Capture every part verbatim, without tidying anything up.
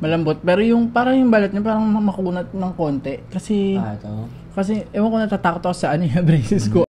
Malambot, pero yung parang yung balat niya parang makunat ng konti kasi ah, ito. Kasi ewan ko, natatakot ako sa ano yung braces ko.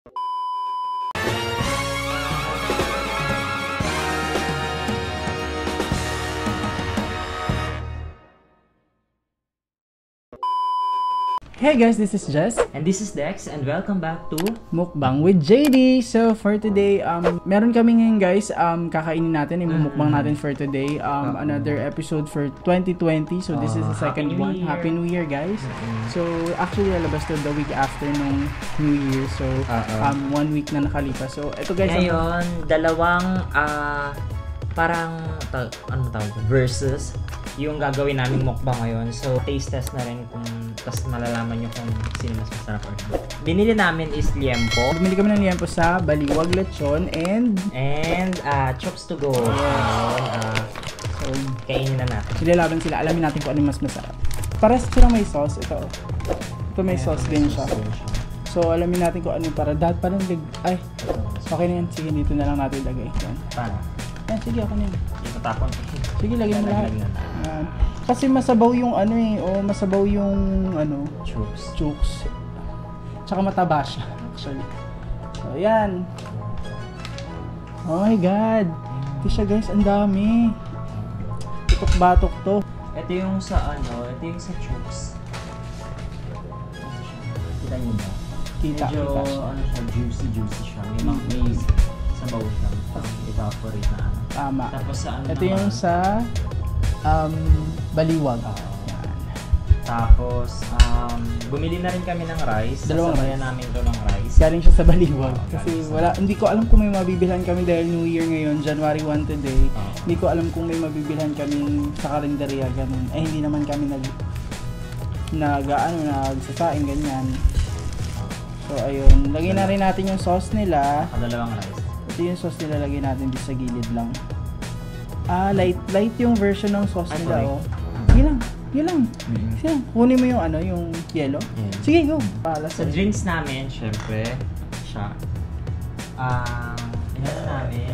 Hey guys, this is Jess and this is Dex and welcome back to Mukbang with J D. So for today, um meron kami ngayon guys, um kakainin natin, imumukbang natin for today. Um another episode for twenty twenty. So this is the second one. Happy New Year guys. So actually lalabas to the week after nung New Year. So um one week na nakalipas. So eto guys, ngayon dalawang ah parang ano tawag versus yung gagawin naming mukbang ngayon. So taste test na rin kung tas malalaman nyo kung sino mas masarap or not. Binili namin is liempo. Bumili kami ng liempo sa Baliwag Lechon and and uh, Chooks-to-Go. Yeah. Uh, so kainin na natin. Silalaban sila. Alamin natin kung ano mas masarap. Pares silang may sauce ito. Ito may yeah, sauce din siya. So alamin natin kung ano para dahil parang ay okay na yan. Sige, dito na lang natin ilagay. Paano? Yan, sige ako na yun. Itatapon. Sige, lagyan mo lahat. Uh, kasi masabaw yung ano eh, o masabaw yung ano, chooks. Chooks. Tsaka mataba siya, actually. So, ayan. Oh my God. Ito siya guys, ang dami. Batok-batok to. Ito yung sa ano, ito yung sa chooks. Kita nyo ba? Kita, medyo, kita siya. Ano siya, juicy-juicy siya. May mm -hmm. Maze. Sabaw siya. Evaporate na ano. Tama. Tapos sa ano ito naman, yung sa Um, baliwag. Uh, Tapos, um, bumili na rin kami ng rice. Dalawang rice. Namin ito ng rice. Galing siya sa baliwag. Uh, kasi wala, hindi ko alam kung may mabibilhan kami dahil New Year ngayon, January first today. Uh, hindi ko alam kung may mabibilhan kami sa kalendarya, ganun. Eh, hindi naman kami nag, nag, ano, nagsasain, ganyan. So, ayun. Lagyan na rin natin yung sauce nila. Dalawang rice. Ito yung sauce nila, lagyan natin dito sa gilid lang. Ah, light light yung version ng sauce nila, oh. Sige lang, sige lang. Mm-hmm. Sige, kunin mo yung ano, yung yellow. Yeah. Sige, go. Pala sa so, drinks namin, syempre, siya. Ah, uh, ito namin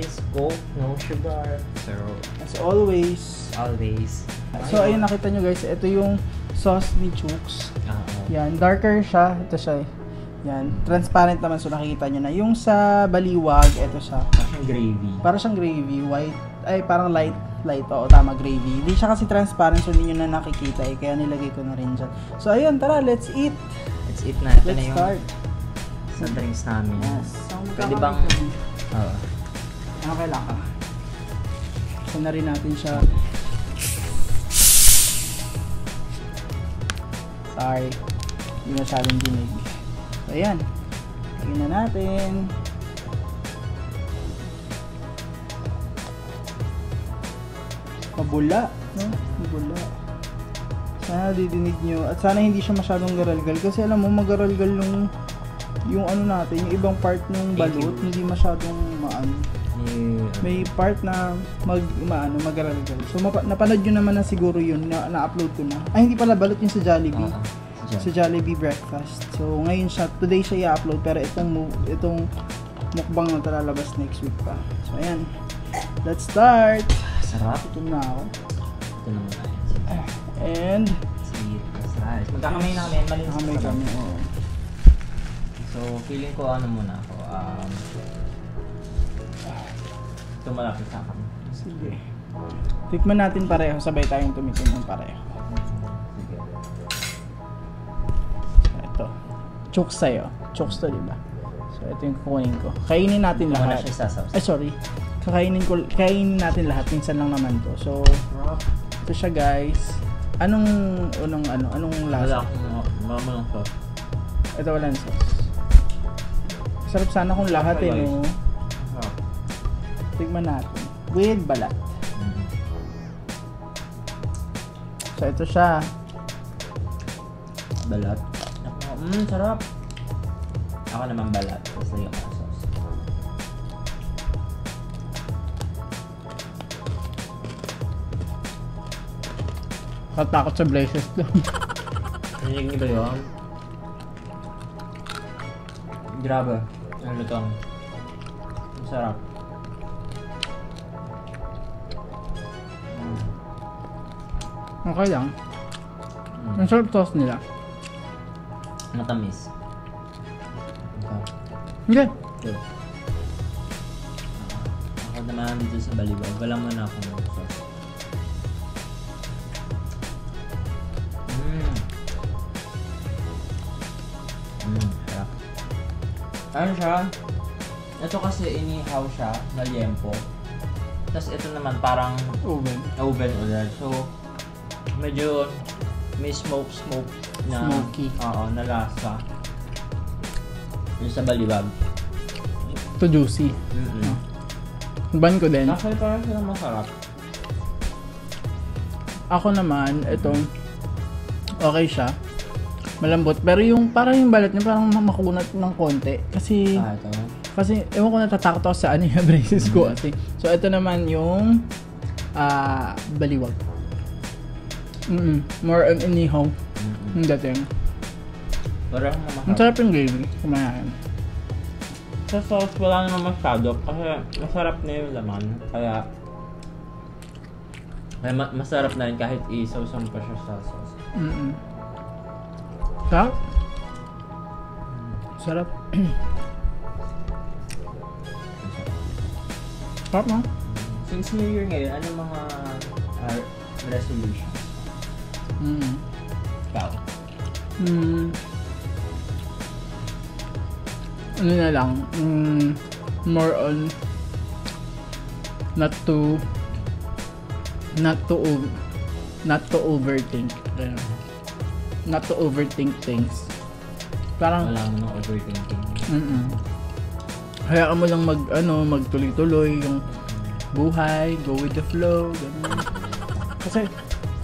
is Coke, no sugar, zero. As always. Always. So, ayun, nakita nyo guys, ito yung sauce ni Chooks. Uh-huh. Yan, darker siya. Ito siya eh. Yan, transparent naman, so nakikita nyo na. Yung sa baliwag, eto siya. Parang gravy. Parang siyang gravy, white, ay parang light, light, oo tama, gravy. Hindi siya kasi transparent, so hindi nyo na nakikita eh, kaya nilagay ko na rin dyan. So ayun, tara, let's eat! Let's eat na, ito let's na yung start. Sa drinks namin. Yes. So, pwede bang, oo. Ano kailangan? So na rin natin siya. Sorry, hindi masyadong dinig. So, ayan. Lagyan na natin. Mabula. No? Mabula. Sana didinig nyo. At sana hindi siya masyadong garalgal. Kasi alam mo, magaralgal yung, yung ano natin, yung ibang part ng balut, hindi masyadong maano. Yeah. May part na mag, maano, magaralgal. So, napanood nyo naman na siguro yun. Na-upload ko na. Ay, hindi pala balut yung sa Jollibee. Uh-huh. Sa Jollibee breakfast. So ngayon siya, today siya i-upload pero itong itong mukbang na talalabas next week pa. So ayan. Let's start. Sarap ito na. Ito na muna. And magkakamay na kami, malinis kami. Oo. So feeling ko ano muna ako. Um ito malapit sa akin. Sige. Tikman natin pareho, sabay tayong tumikim ng pareho. Chooks sa'yo. Chooks to, diba? So, ito yung kukunin ko. Kainin natin ito lahat. Ay, sorry. Kakainin ko, kainin natin lahat. Minsan lang naman to. So, ito siya, guys. Anong, anong, ano, anong lasa? Wala akong, wala sauce. Ito, walang sauce. Sarap sana kung lahat, eh, no? Tignan natin. With balat. So, ito siya. Balat. Mmm, sarap. Ako naman balat. Basta yung sauce. Katakot sa blazes doon. Nangyayin ba yun? Grabe. Ang lutong. Ang sarap. Okay lang. Ang sarap toast nila. Matamis. Hindi. Okay. Ako naman dito sa Baliwag. Wala mo na akong sauce. Mmm. Mmm. Harap. Ano siya? Ito kasi inihaw siya. Malyempo. Tapos ito naman parang oven. Oven ulit. So, medyo may smoke-smoke na. Smoky. Oo, na lasa. Yung sa Baliwag. Ito juicy. Mm-mm. Oh. Ban ko din. Actually, parang silang masarap. Ako naman, itong okay siya. Malambot. Pero yung parang yung balat niya parang makunat ng konti. Kasi, ah, ito. Kasi ewan ko natatakot ako sa ano yung braces ko. Kasi. So, ito naman yung uh, Baliwag. Mm-mm. More on inihaw. Mm-mm. Yung dating. Parang mamakap. Ang sarap yung gravy. Kumayahan. Sa sauce wala naman masyado kasi masarap na yung laman. Kaya ay, ma masarap na rin kahit isawsang pa siya sa sauce. Mm-mm. Sarap? Sarap. Sarap mo? Since New Year ngayon, ano mga uh, resolutions? Mm. Ikaw? Mm. Ano na lang, mm, more on not to not to not to overthink uh, not to overthink things. Parang wala mo nang overthinking. Mm-mm. Hayaan mo lang mag ano, magtuloy-tuloy yung buhay, go with the flow, ganun. Kasi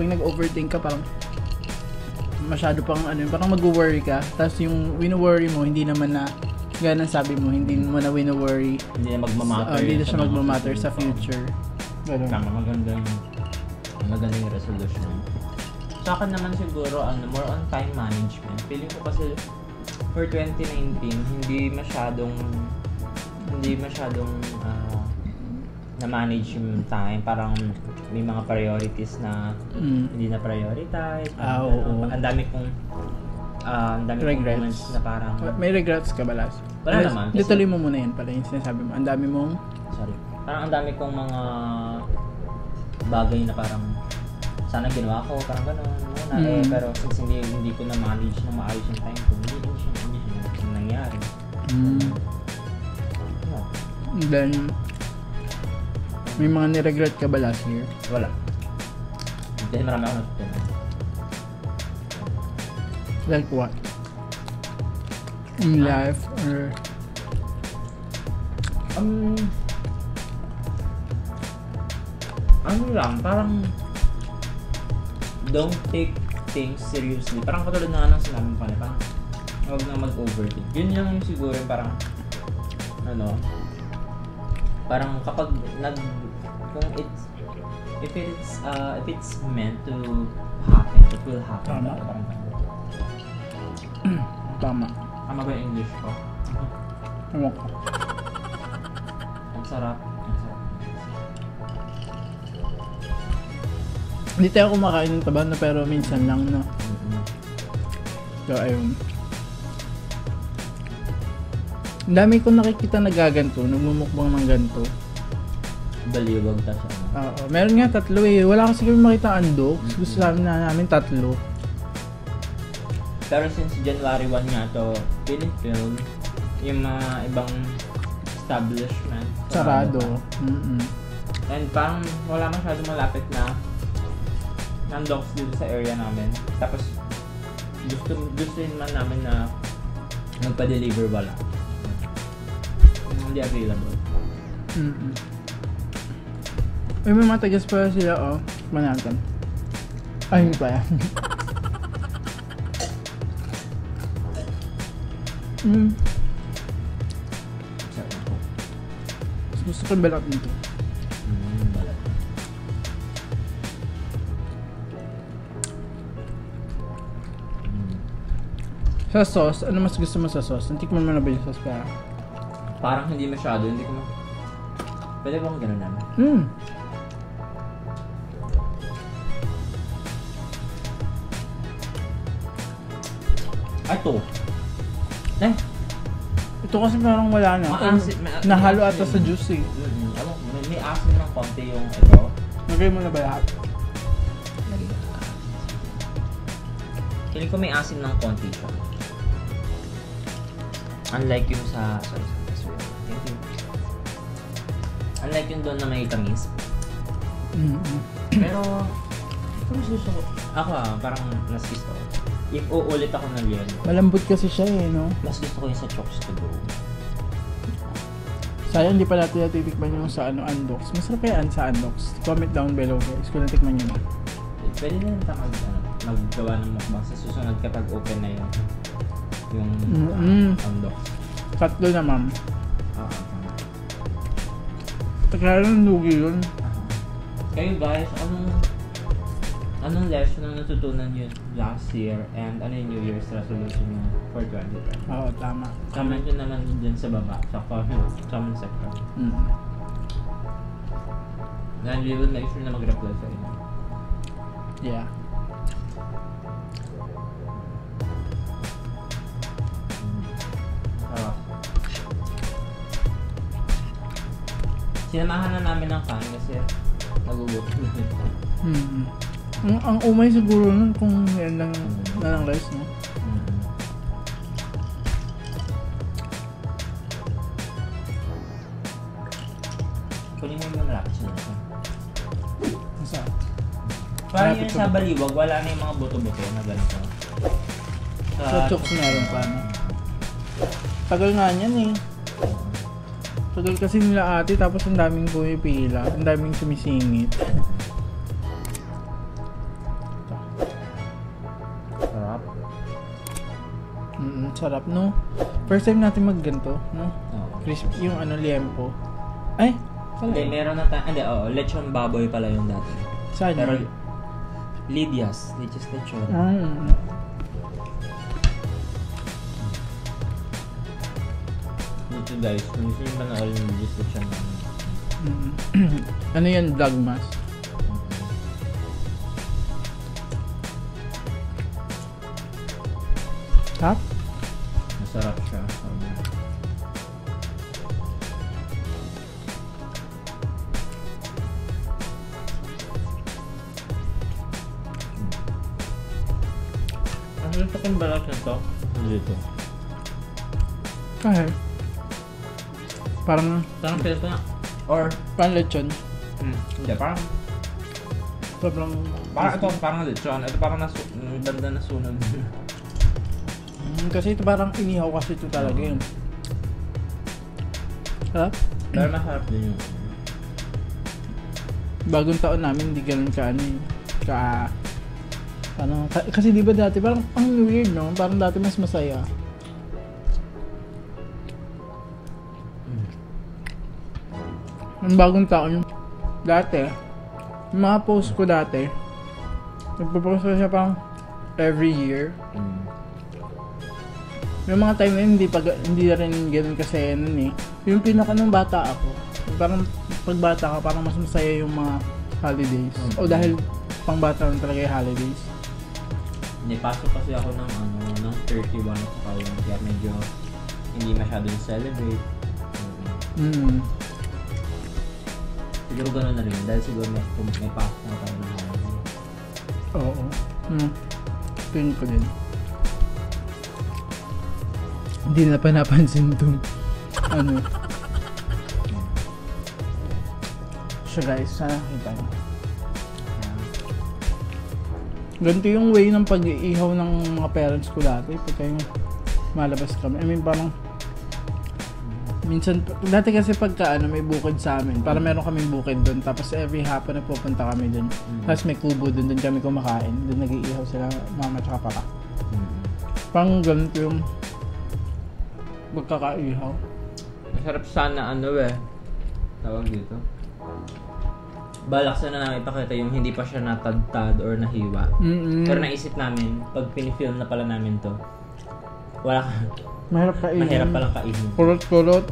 pag nag-overthink ka parang masyado pang ano, parang mag-worry ka. Tapos yung wino-worry mo hindi naman na ganun sabi mo, hindi mo na wino-worry. Hindi na magmamatter. Uh, hindi na siya magmamatter sa future. Ganun. Tama, magandang, magandang resolution. Sa akin naman siguro, ano, more on time management. Feeling ko kasi for twenty nineteen, hindi masyadong, hindi masyadong uh, na-manage yung time. Parang may mga priorities na mm. hindi na prioritize. Ah, oo. Ang dami kong Uh, ang dami regrets. Moments na parang... May regrets ka ba, Laz? Wala naman. Dituloy mo muna yan pala yung sinasabi mo. Ang dami mong... Sorry. Parang ang dami kong mga bagay na parang sana ginawa ko, parang gano'n muna mm. eh. Pero since hindi, hindi ko na-manage na maayos yung time ko, hindi ko siya, hindi siya nangyari. Mm. Yeah. Then, may mga niregret ka ba last year? Wala. Dahil marami ako natutunan. Like what? In life or... Um... Ano lang, parang... Don't take things seriously. Parang katulad na nga nang sinabi mo pala, parang... Huwag na mag-overthink. Yun lang yung siguro parang... Ano... Parang kapag nag... Kung it's... If it's, uh, if it's meant to happen, it will happen. Parang... Tama. Tama ba yung English ko? Tama ko. Ang sarap. Ang sarap. Hindi tayo kumakain ng taba na pero minsan lang na. Mm-hmm. So ayun. Ang dami kong nakikita na gaganto, nagmumukbang ng ganto. Baliwag ta siya. Oo. Meron nga tatlo eh. Wala kasi kami makita Andok's. Mm-hmm. Gusto namin na namin tatlo. Pero since January first nga to, pinifilm yung mga ibang establishment. Sarado. Mm-mm. And parang wala masyadong malapit na Andok's dito sa area namin. Tapos gusto, gusto rin man namin na magpa-deliver wala. Hindi available. Mm-mm. Ay, may matagas pa sila, oh. Manatan. Ay, hindi pa yan. Mm. Gusto ko balat nito. Mm, balat. Sa sauce, ano mas gusto mo sa sauce? Natikman mo na ba yung sauce para? Parang hindi masyado, hindi ko ma... Pwede ba akong gano'n naman? Hmm. Ato. Eh? Ito kasi parang wala na. Maasin, ma nahalo ata sa juice eh. Alam mo, may asin ng konti yung ito. Nagay mo na ba lahat? Nagay na. Feeling ko may asin ng konti siya. Unlike yung sa... Sorry, sorry. Thank you. Unlike yung doon na may tamis. Mm -hmm. Pero... Ito mas gusto ko. Ako ah, parang mas gusto ko. If uulit ako ng Leon. Malambot kasi siya eh, no? Mas gusto ko yung sa Chooks-to-Go. Sayang, hindi pala natin natitikman yung sa ano, Andok's. Masarap kayaan sa Andok's. Comment down below guys kung natikman nyo na. Pwede na nata mag, ano, maggawa ng mukbang sa susunod kapag open na yun. Yung mm -hmm. uh, Andok's. Tatlo na, ma'am. Oo. Takala ng lugi yun. Uh-huh. Kayo guys, anong... Anong lesson ang natutunan yun last year and ano yung New Year's resolution yun for twenty twenty? Oo, tama. Comment nyo naman dyan sa baba, sa comment section. Mm. And we will make sure na mag-reply sa inyo. Yeah. Uh, sinamahan na namin ng fan kasi nag-ugot. Mm-hmm. Ang, ang umay siguro nun kung yan lang na lang rice, no? Mm-hmm. Kunin mo yung wrap siya. Masa? Parang yun sa Baliwag, wala na yung mga buto-buto na ganito. Sa Chooks na rin pa, no? Tagal nga niyan eh. Tagal kasi nila ate, tapos ang daming pumipila, ang daming sumisingit. Sarap, no? First time natin magganto, no? Oh. Crispy yung ano, liempo. Ay! Hindi, meron na tayo. Hindi, oo. Oh, lechon baboy pala yung dati. Saan? Pero, Lydia's. Lydia's lechon. Ah, mm. Dito guys, kung gusto nyo manaol yung Lydia's lechon. Ano yan? Vlogmas? Tap? Sarap siya. Ang gusto kong balat na ito. Dito. Kahit. Parang... Parang peto na. Or... Parang lechon. Hmm. Hindi, parang... Sobrang... Parang ito, parang lechon. Ito parang nasu... Banda nasunog. Kasi ito parang inihaw kasi ito talaga yun. Harap? Pero maharap din yun. Bagong taon namin hindi ganun ka ano yun. Ka... Ano, ka, kasi diba dati parang ang weird no? Parang dati mas masaya. Ang bagong taon yung... Dati, yung mga post ko dati, nagpo-post ko siya parang every year. May mga time na yun, hindi, pag, hindi rin ganun kasi nun eh. Yung pinaka nung bata ako, parang pagbata ka, parang mas masaya yung mga holidays. Okay. O dahil pang bata lang talaga yung holidays. Nipasok kasi ako ng ano, ng thirty-one sa kayo. Kaya medyo hindi masyadong celebrate. Mm. Siguro ganun na rin. Dahil siguro may, may pasok na tayo ng holiday. Oo. Hmm. Tunin ko din. Hindi na pa napansin doon. Ano? So guys, sana kita nyo. Ganito yung way ng pag-iihaw ng mga parents ko dati. Pagka yung malabas kami. I mean parang... Minsan, dati kasi pagka ano, may bukid sa amin. Parang meron kaming bukid doon. Tapos every hapon nagpupunta kami doon. Tapos may kubo doon. Doon kami kumakain. Doon nag-iihaw sila mama tsaka papa. Parang ganito yung... pagkakaihaw. Masarap sana ano eh. Tawag dito. Balak sana namin ipakita yung hindi pa siya natagtad or nahiwa. Mm -mm. Pero naisip namin, pag pinifilm na pala namin to, Wala ka. Mahirap kainin. Mahirap palang kainin. Kulot-kulot.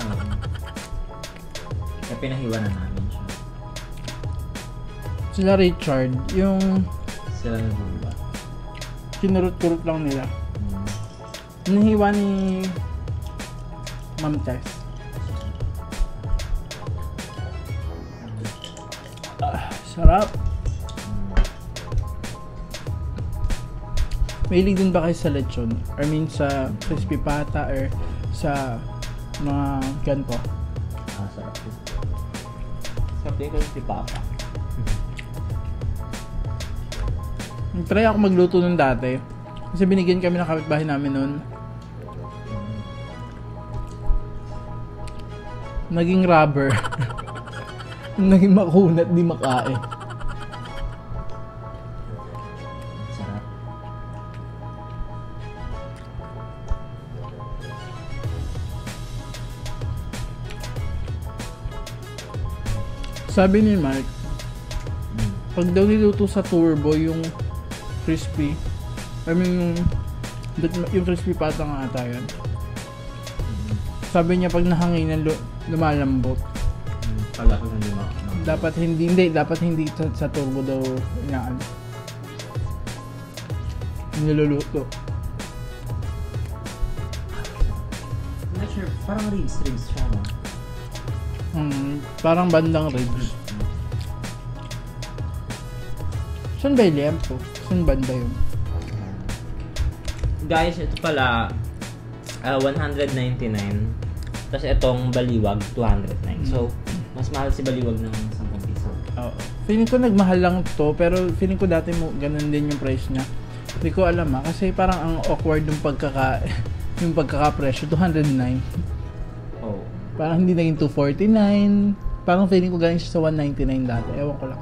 Hmm. Kaya pinahiwa na namin siya. Sila Richard, yung... Sila nagbuba. Kinurot-kurot lang nila. Hmm. Nahiwa ni... Ma'am Tess. Ah, sarap. Mahilig din ba kayo sa lechon? I mean sa crispy pata or sa mga ganito? Ah, sarap din. Sarap din crispy pata. Nag-try ako magluto nun dati. Kasi binigyan kami ng kapitbahay namin nun. Naging rubber. Naging makunat, di makain. Sabi ni Mark, mm. pag daw niluto sa turbo yung crispy, I mean yung, yung crispy pata nga ata yun. Mm. Sabi niya pag nahanginan lumalambot. Mm. Pala, hindi ma dapat hindi, hindi, dapat hindi sa, sa turbo daw inaan. Niluluto. I'm not sure, parang ribs, ribs siya mo. Hmm, parang bandang ribs. Saan ba yung liempo? Saan banda yun? Guys, ito pala uh, one ninety-nine. Tapos itong baliwag, two oh nine. So, mas mahal si baliwag ng ten piso. Oo. Feeling ko nagmahal lang to, pero feeling ko dati mo ganun din yung price niya. Hindi ko alam ha, kasi parang ang awkward yung pagkaka yung pagkaka-presyo, two oh nine. Parang hindi naging two forty-nine. Parang feeling ko galing siya sa one ninety-nine dati. Ewan ko lang.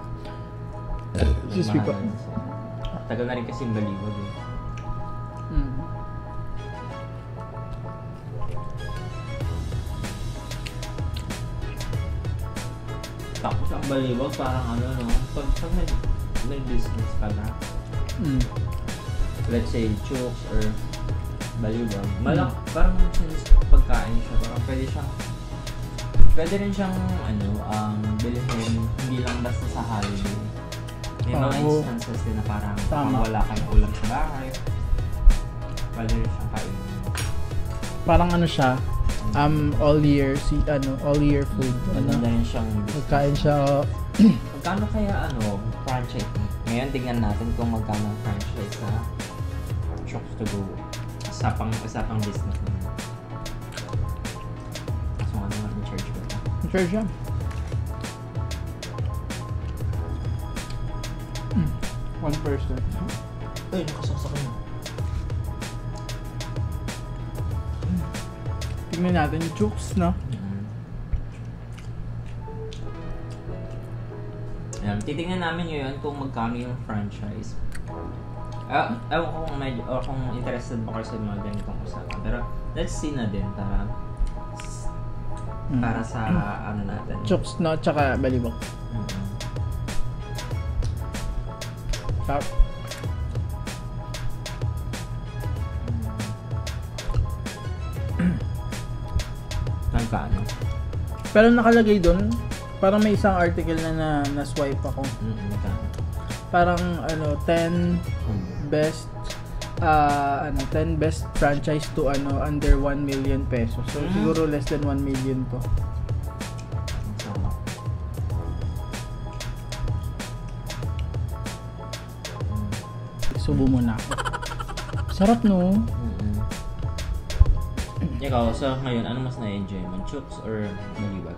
Excuse me po. Tagal na rin kasi yung baliwag eh. Hmm. Tapos ang baliwag parang ano no. Pag, pag may, may business ka na. Hmm. Let's say Chooks or baliwag. Malak, hmm. Parang pagkain siya. Parang pwede siyang Pwede rin siyang, ano, um, bilhin, hindi lang basta sa holiday. May mga oh, instances din na parang tama. Wala kang ulam sa bahay. Pwede rin siyang kainin. Parang ano siya, um, all year, si, ano, all year food. Ano, ano siyang pagkain siya, magkano kaya, ano, franchise? Ngayon, tingnan natin kung magkano franchise sa Chooks-to-Go. Sa pang, sa pang business na. Sure siya. Mm. One person. Ay, nakasaksakan na. Mm. Tingnan natin yung Chooks, no? Mm-hmm. Ayan, titignan namin yun kung magkano yung franchise. Uh, ewan ko kung, medyo, or kung interested ba kayo sa mga ganitong usapan. Pero let's see na din, tara. Mm. Para sa mm. ano natin. Chooks, no? Tsaka baliwag. Mm-hmm. Stop. Nagkaano? Pero nakalagay doon, parang may isang article na na-swipe na ako. Mm-hmm. Parang ano, ten mm. best Uh, ano, ten best franchise to ano under one million pesos. So mm. siguro less than one million po. Subo muna ako. Sarap no? Mm-hmm. Ikaw, so ngayon, ano mas na-enjoy mo? Chooks or baliwag?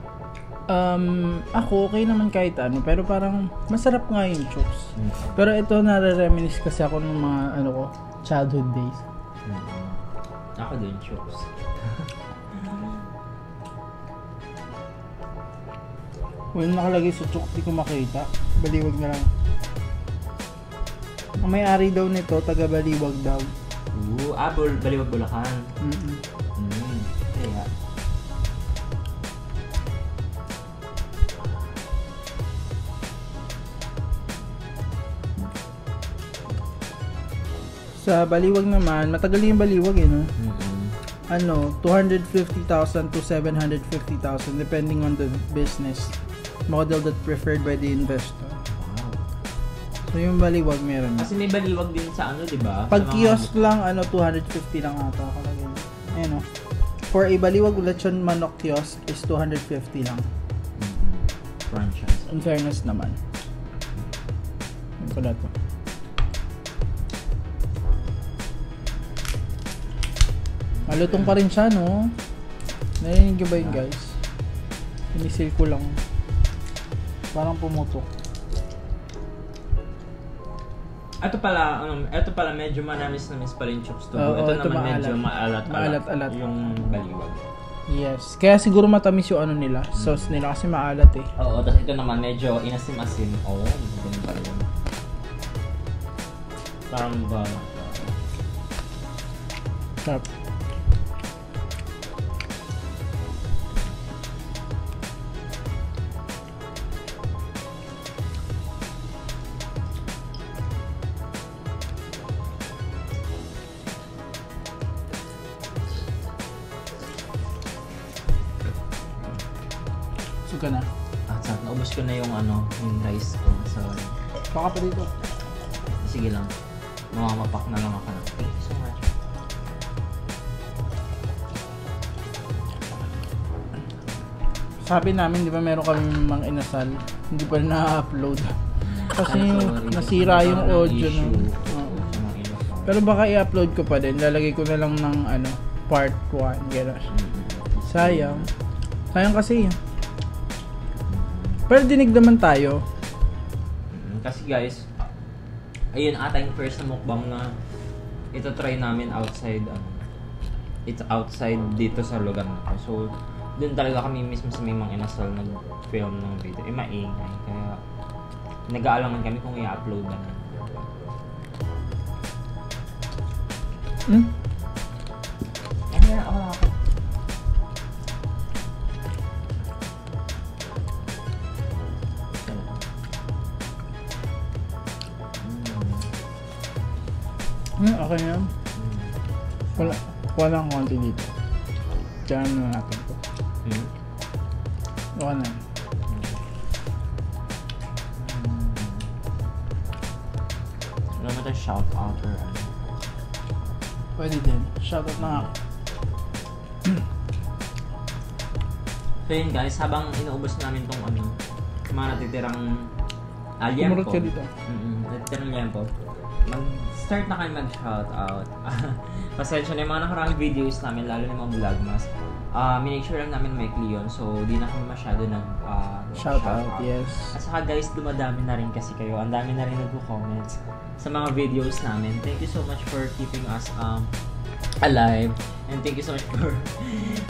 Um, ako okay naman kahit ano, pero parang masarap nga yung Chooks. Mm-hmm. Pero ito, nare-reminis kasi ako ng mga ano ko, childhood days. Mm-hmm. Ako din, Chooks. Well, nakalagay sa Chooks, di ko makita. Baliwag na lang. Ang may-ari daw nito, taga-baliwag daw. Oo, ah, baliwag Bulacan. Mm-hmm. Mm-hmm. Kaya. Sa Baliwag naman, matagal yung Baliwag eh, no? Mm-hmm. Ano, two hundred fifty thousand to seven hundred fifty thousand depending on the business model that preferred by the investor. Wow. So yung Baliwag meron. Kasi may Baliwag din sa ano, di ba? Pag kiosk lang, ano, two hundred fifty lang ata. Ayun, no? For a Baliwag Lechon Manok kiosk is two hundred fifty lang. Franchise. In fairness naman. Ano pala ito? Malutong pa rin siya, no? Narinig niyo ba yun, guys? Pinisil ko lang. Parang pumutok. Ito pala, um, ito pala medyo manamis-namis pa rin Chooks-to-Go. Ito, ito naman maalat. Medyo maalat-alat yung Baliwag. Yes. Kaya siguro matamis yung ano nila, sauce nila kasi maalat eh. Oo, tapos ito naman medyo inasim-asim. Oo, oh, ganun pa rin. Parang ba? Sarap. Ka na. Ah, saan? Naubos ko na yung ano, yung rice ko. So, baka pa dito. Sige lang. Mamamapak na lang ako na. Thank you so much. Sabi namin, di ba meron kami mga inasal? Hindi pa rin na-upload. Kasi nasira yung audio. No? Oh. Pero baka i-upload ko pa din. Lalagay ko na lang ng ano, part one. Gano'n. Sayang. Sayang kasi. Pero dinig naman tayo. Kasi guys, ayun ata yung first na mukbang na ito try namin outside. Um, it's outside dito sa lugar na to. So, dun talaga kami mismo sa may mga inasal nag-film ng video. Eh, maingay. Kaya, nag-aalangan kami kung i-upload na. Hmm? Ano yan? Ako nakapag Hmm, okay na yan. Wala, walang konti dito. Diyan na natin ito. Hmm. Okay na yan. Wala ba tayo shoutout or ano? Pwede din. Shoutout na ako. So yun guys, habang inuubos namin itong ano, mga natitirang ah, liempo. Kumurot ka dito. Mm-mm, natitirang liempo. Mag-start na kayo mag-shoutout. Pasensya na yung mga nakaraming videos namin, lalo na yung mga Vlogmas. Uh, minake-sure lang namin may Leon, so di na kami masyado nag-shoutout. Uh, yes. At saka guys, dumadami na rin kasi kayo. Ang dami na rin nag-comments sa mga videos namin. Thank you so much for keeping us um, alive. And thank you so much for,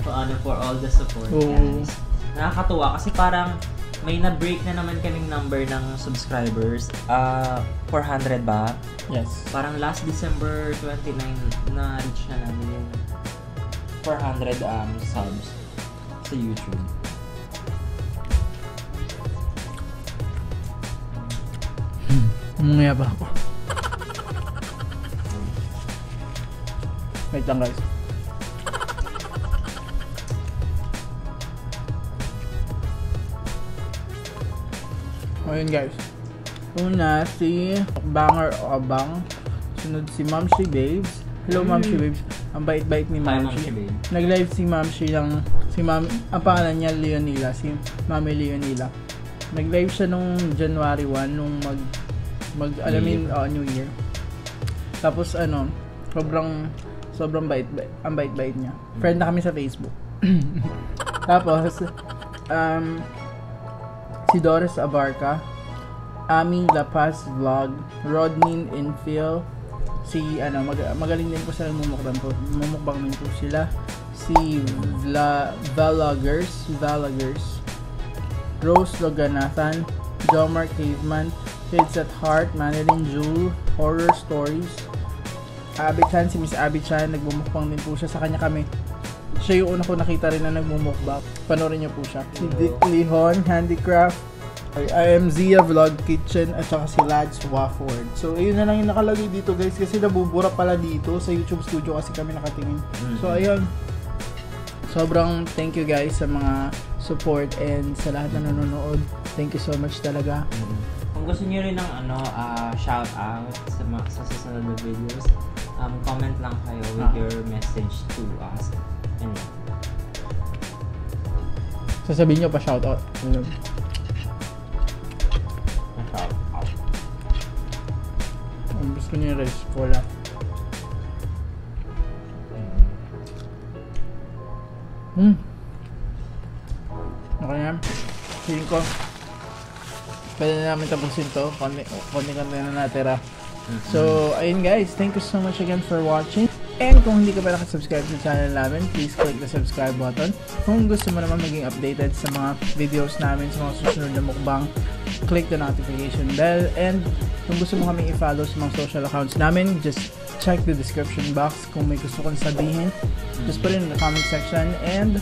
for, ano, for all the support. Mm. Guys. Nakakatuwa kasi parang may na-break na naman kaming number ng subscribers. Uh, four hundred ba? Yes. Parang last December twenty-nine na-reach na namin yung four hundred um, subs sa YouTube. Hmm. Mungaya ba ako? Wait lang guys. Ayun guys, una si Banger o Abang, sunod si Ma'am She Babes. Hello mm. Ma'am She Babes, ang bait-bait ni Ma'am She. Nag-live si Ma'am She lang, si Ma'am, ang pangalan niya Leonila, si Mami Leonila. Nag-live siya nung January first, nung mag, mag alamin, oh, New Year. Tapos ano, sobrang, sobrang bait-bait, ang bait-bait niya. Friend na kami sa Facebook. Tapos, um, si Doris Abarka, Aming Lapas Vlog, Rodney Enfield, si ano, mag magaling din po sila mumukbang po, mumukbang din po sila, si Vla, Vloggers, Vloggers, Rose Loganathan, John Mark Caveman, Kids at Heart, Manning Ju, Horror Stories, Abby Chan, si Miss Abby Chan, nagmumukbang din po siya, sa kanya kami. Siya yung una ko nakita rin na nagmumukbang. Panoorin niyo po siya. Si Dick Handicraft, I am Zia Vlog Kitchen at saka si Lads Wafford. So ayun na lang yung nakalagay dito guys kasi nabubura pala dito sa YouTube studio kasi kami nakatingin. So ayun, sobrang thank you guys sa mga support and sa lahat na nanonood. Thank you so much talaga. Kung gusto niyo rin ng ano, uh, shout out sa, sa susunod na videos, um, comment lang kayo with ah. your message to us. And sasabihin nyo pa shout out. Gusto niya yung rice, wala. Hmm. Okay na. Feeling ko, pwede na namin tapusin to. Konti-konti na natira. So, ayun guys. Thank you so much again for watching. And kung hindi ka pa nakasubscribe sa channel namin, please click the subscribe button. Kung gusto mo naman maging updated sa mga videos namin, sa mga susunod na mukbang, click the notification bell. And kung gusto mo kami i-follow sa mga social accounts namin, just check the description box kung may gusto kong sabihin. Just put it in the comment section. And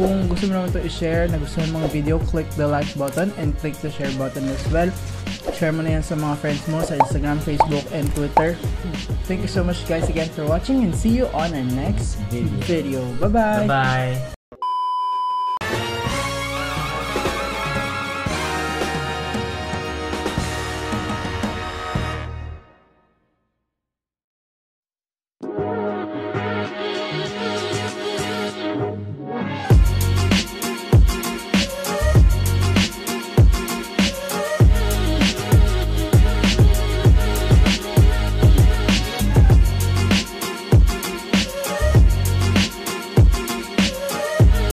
kung gusto mo naman ito i-share, na gusto mo mga video, click the like button and click the share button as well. Share mo na yan sa mga friends mo sa Instagram, Facebook, and Twitter. Thank you so much guys again for watching and see you on our next video. Bye-bye! Bye-bye!